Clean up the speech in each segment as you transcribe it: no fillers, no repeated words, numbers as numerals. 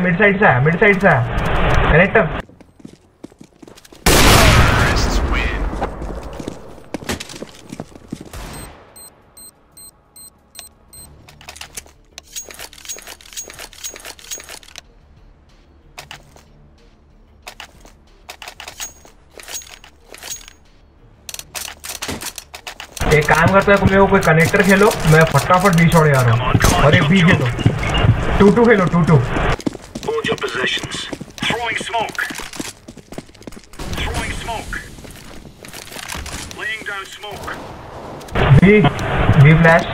mid side sa connector. Terrorists win. एक काम करता है तुम लोग कोई कनेक्टर खेलो, मैं फटाफट बी छोड़ जा रहा हूँ और एक B Khelo 2-2 Hold your positions. Throwing smoke. Throwing smoke. Laying down smoke. B flash.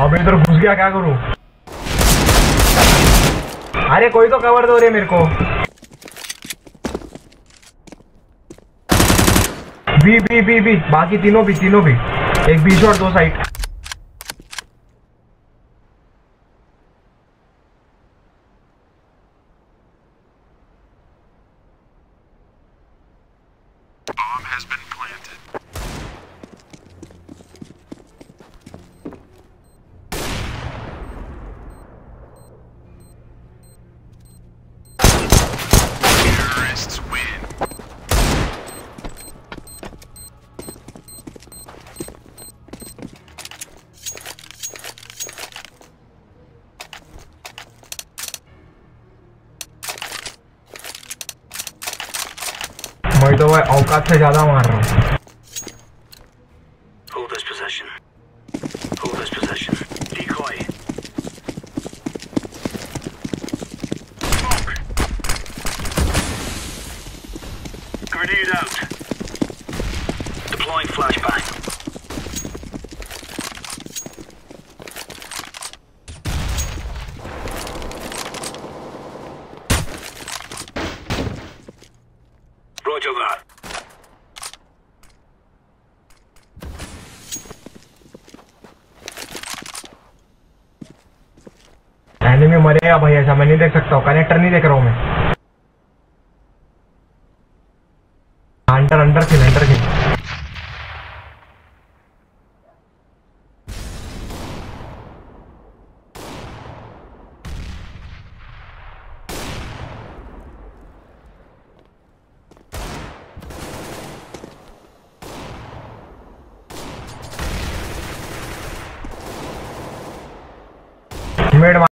अब इधर घुस गया क्या करूं? अरे कोई तो कवर दो रे मेरे को। बी बाकी तीनों भी एक B short 2 site. Bomb has been planted. मैं तो वह औकात से ज्यादा मार रहा हूँ। Hold this position. Hold this position. Decoy. Smoke. Grenade out. Deploying flashbang. Roger that. Enemy मरेगा भाई, ऐसा मैं नहीं देख सकता हूँ, कनेक्टर नहीं देख रहा हूँ मैं। अंडर खेल